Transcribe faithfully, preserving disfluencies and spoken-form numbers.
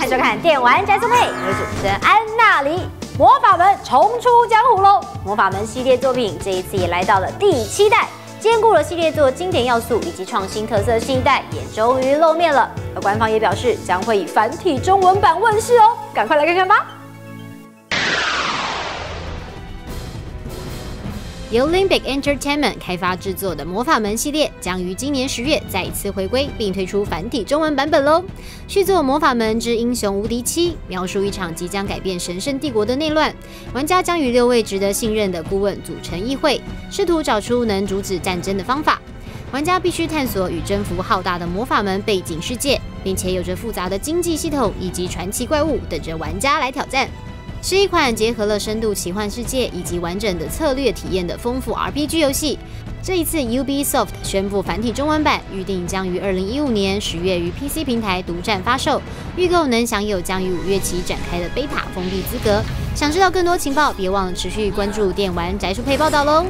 欢迎收看《电玩宅速配》，我是主持人安娜黎。魔法门重出江湖喽！魔法门系列作品这一次也来到了第七代，兼顾了系列作经典要素以及创新特色的新一代也终于露面了。而官方也表示将会以繁体中文版问世哦，赶快来看看吧！ 由 Limbic Entertainment 开发制作的《魔法门》系列将于今年十月再一次回归，并推出繁体中文版本喽。续作《魔法门之英雄无敌七》描述一场即将改变神圣帝国的内乱，玩家将与六位值得信任的顾问组成议会，试图找出能阻止战争的方法。玩家必须探索与征服浩大的魔法门背景世界，并且有着复杂的经济系统以及传奇怪物等着玩家来挑战。 是一款结合了深度奇幻世界以及完整的策略体验的丰富 R P G 游戏。这一次 ，Ubisoft 宣布繁体中文版预定将于二零一五年十月于 P C 平台独占发售，预购能享有将于五月起展开的贝塔封闭资格。想知道更多情报，别忘了持续关注电玩宅速配报道喽！